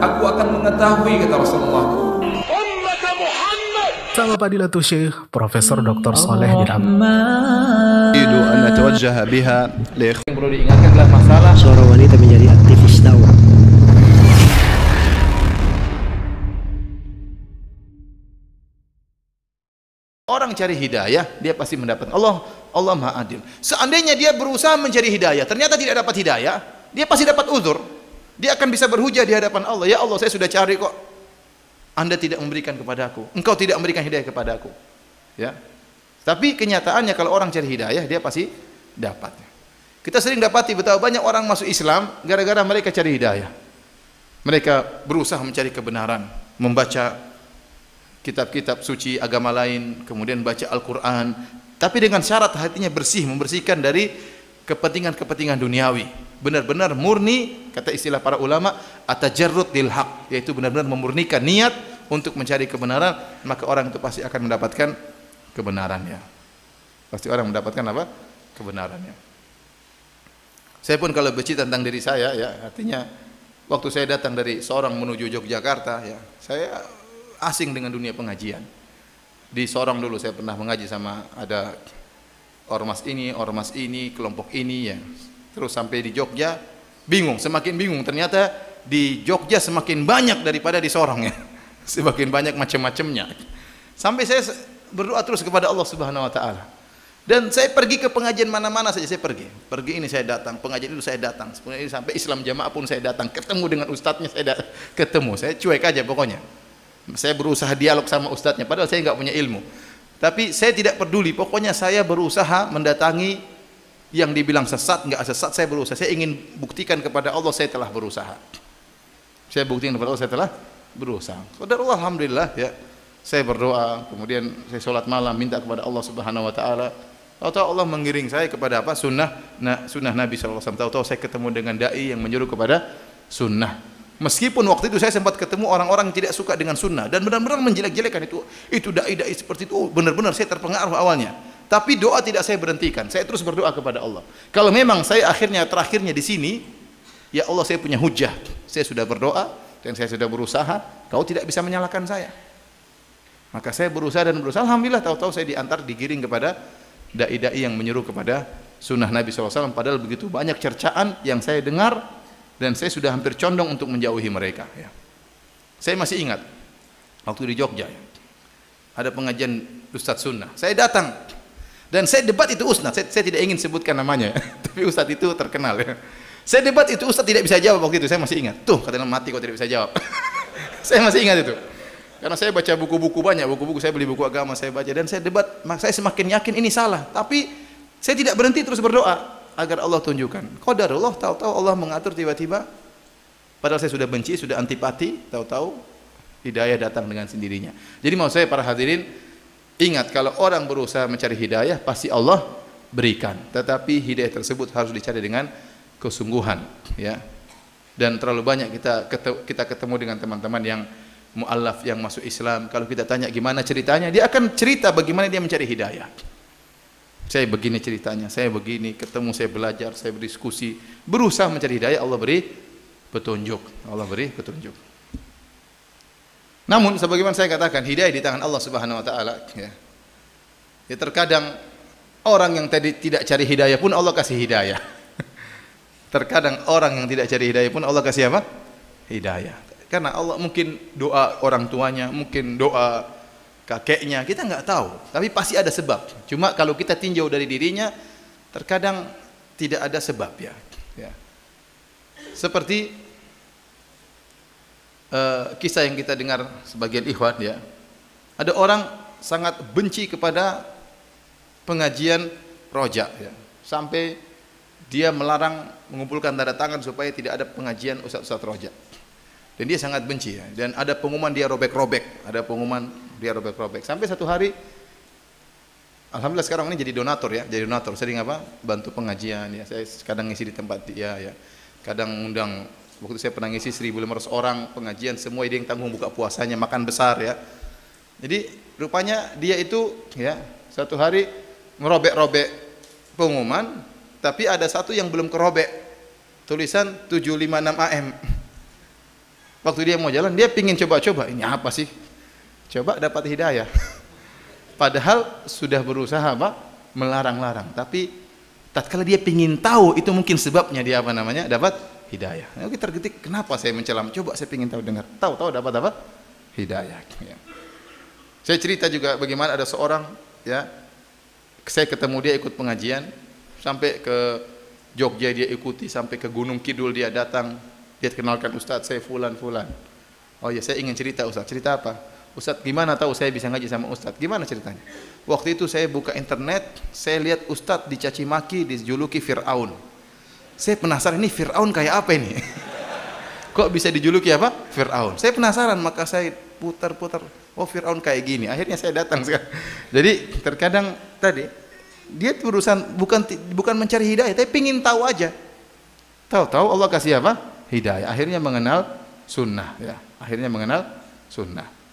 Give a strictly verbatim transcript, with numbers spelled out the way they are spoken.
aku akan mengetahui, kata Rasulullah. Sama Fadilatul Syekh Profesor Doktor Saleh bin Abdul. Idu anna tawajjaha biha li yang perlu diingatkan adalah masalah seorang wanita menjadi aktivis dakwah. Orang cari hidayah, dia pasti mendapat. Allah Allah Maha Adil. Seandainya dia berusaha mencari hidayah, ternyata tidak dapat hidayah, dia pasti dapat uzur. Dia akan bisa berhujah di hadapan Allah. Ya Allah, saya sudah cari kok. Anda tidak memberikan kepada aku. Engkau tidak memberikan hidayah kepada aku. Ya. Tapi kenyataannya kalau orang cari hidayah, dia pasti dapat. Kita sering dapati betapa banyak orang masuk Islam gara-gara mereka cari hidayah. Mereka berusaha mencari kebenaran, membaca kitab-kitab suci agama lain, kemudian baca Al-Quran, tapi dengan syarat hatinya bersih, membersihkan dari kepentingan-kepentingan duniawi. Benar-benar murni, kata istilah para ulama, atajarrud lil haq, yaitu benar-benar memurnikan niat untuk mencari kebenaran, maka orang itu pasti akan mendapatkan kebenarannya. Pasti orang mendapatkan apa? Kebenarannya. Saya pun kalau benci tentang diri saya, ya, artinya waktu saya datang dari Sorong menuju Yogyakarta, ya, saya asing dengan dunia pengajian. Di Sorong dulu saya pernah mengaji sama ada ormas ini, ormas ini, kelompok ini, ya. Terus sampai di Jogja, bingung, semakin bingung. Ternyata di Jogja semakin banyak daripada di Sorong, ya. Semakin banyak macam-macamnya. Sampai saya berdoa terus kepada Allah Subhanahu Wa Taala. Dan saya pergi ke pengajian mana-mana saja saya pergi. Pergi ini saya datang, pengajian itu saya datang. Sebenarnya sampai Islam Jamaah pun saya datang. Ketemu dengan ustadznya saya datang. Ketemu, saya cuek aja pokoknya. Saya berusaha dialog sama ustadznya, padahal saya nggak punya ilmu. Tapi saya tidak peduli. Pokoknya saya berusaha mendatangi. Yang dibilang sesat, enggak sesat, saya berusaha. Saya ingin buktikan kepada Allah, saya telah berusaha. Saya buktikan kepada Allah, saya telah berusaha. Saudara, alhamdulillah, ya. Saya berdoa, kemudian saya sholat malam, minta kepada Allah Subhanahu Wa Taala. Tahu-tahu Allah mengiring saya kepada apa? Sunnah, nah, sunnah Nabi Shallallahu Alaihi Wasallam. Tahu-tahu saya ketemu dengan dai yang menyuruh kepada sunnah. Meskipun waktu itu saya sempat ketemu orang-orang yang tidak suka dengan sunnah dan benar-benar menjelek-jelekan itu, itu dai-dai seperti itu. Oh, benar-benar saya terpengaruh awalnya. Tapi doa tidak saya berhentikan. Saya terus berdoa kepada Allah. Kalau memang saya akhirnya terakhirnya di sini, ya Allah, saya punya hujah. Saya sudah berdoa dan saya sudah berusaha. Kau tidak bisa menyalahkan saya. Maka saya berusaha dan berusaha. Alhamdulillah, tahu-tahu saya diantar digiring kepada dai-dai yang menyuruh kepada sunnah Nabi shallallahu alaihi wasallam. Padahal begitu banyak cercaan yang saya dengar dan saya sudah hampir condong untuk menjauhi mereka. Ya. Saya masih ingat waktu di Jogja ya, ada pengajian Ustadz Sunnah. Saya datang. Dan saya debat itu Ustadz, saya, saya tidak ingin sebutkan namanya, tapi Ustadz itu terkenal ya. Saya debat itu Ustadz tidak bisa jawab waktu itu, saya masih ingat. Tuh, katanya mati kok tidak bisa jawab. Saya masih ingat itu. Karena saya baca buku-buku banyak, buku-buku saya beli buku agama, saya baca dan saya debat, saya semakin yakin ini salah. Tapi saya tidak berhenti terus berdoa agar Allah tunjukkan. Qadarullah, tahu-tahu Allah mengatur tiba-tiba. Padahal saya sudah benci, sudah antipati, tahu-tahu hidayah datang dengan sendirinya. Jadi maksud saya para hadirin, ingat, kalau orang berusaha mencari hidayah, pasti Allah berikan. Tetapi hidayah tersebut harus dicari dengan kesungguhan, ya. Dan terlalu banyak kita kita ketemu dengan teman-teman yang mu'allaf, yang masuk Islam. Kalau kita tanya gimana ceritanya, dia akan cerita bagaimana dia mencari hidayah. Saya begini ceritanya, saya begini, ketemu, saya belajar, saya berdiskusi. Berusaha mencari hidayah, Allah beri petunjuk. Allah beri petunjuk. Namun sebagaimana saya katakan, hidayah di tangan Allah Subhanahu Wa Taala. Ya. Ya, terkadang orang yang tadi tidak cari hidayah pun Allah kasih hidayah. Terkadang orang yang tidak cari hidayah pun Allah kasih apa? Hidayah. Karena Allah mungkin doa orang tuanya, mungkin doa kakeknya, kita nggak tahu. Tapi pasti ada sebab. Cuma kalau kita tinjau dari dirinya, terkadang tidak ada sebab ya. Ya. Seperti Uh, kisah yang kita dengar sebagian ikhwan ya, ada orang sangat benci kepada pengajian roja ya, sampai dia melarang mengumpulkan tanda tangan supaya tidak ada pengajian ustadz-ustadz roja, dan dia sangat benci ya. Dan ada pengumuman dia robek-robek, ada pengumuman dia robek-robek, sampai satu hari alhamdulillah sekarang ini jadi donatur ya, jadi donatur sering apa bantu pengajian ya, saya kadang ngisi di tempat dia ya, kadang undang. Waktu saya pernah ngisi seribu lima ratus orang pengajian, semua dia yang tanggung buka puasanya, makan besar ya. Jadi rupanya dia itu ya satu hari merobek-robek pengumuman, tapi ada satu yang belum kerobek, tulisan tujuh lima enam A M. Waktu dia mau jalan, dia pingin coba-coba. Ini apa sih? Coba dapat hidayah. Padahal sudah berusaha, Pak, melarang-larang. Tapi tatkala dia pingin tahu, itu mungkin sebabnya dia apa namanya dapat hidayah. Nah, kita tergetik, kenapa saya mencelam? Coba saya pingin tahu, dengar. Tahu-tahu dapat apa? Hidayah. Ya. Saya cerita juga bagaimana ada seorang, ya, saya ketemu dia ikut pengajian, sampai ke Jogja dia ikuti, sampai ke Gunung Kidul dia datang, dia kenalkan, Ustadz saya fulan-fulan. Oh ya, saya ingin cerita Ustadz. Cerita apa? Ustadz, gimana tahu saya bisa ngaji sama Ustadz? Gimana ceritanya? Waktu itu saya buka internet, saya lihat Ustadz dicaci maki, dijuluki Fir'aun. Saya penasaran, ini Fir'aun kayak apa ini? Kok bisa dijuluki apa? Fir'aun. Saya penasaran, maka saya putar-putar, oh Fir'aun kayak gini. Akhirnya saya datang sekarang. Jadi terkadang tadi dia urusan bukan bukan mencari hidayah, tapi pingin tahu aja. Tahu-tahu Allah kasih apa? Hidayah. Akhirnya mengenal sunnah. Ya. Akhirnya mengenal sunnah.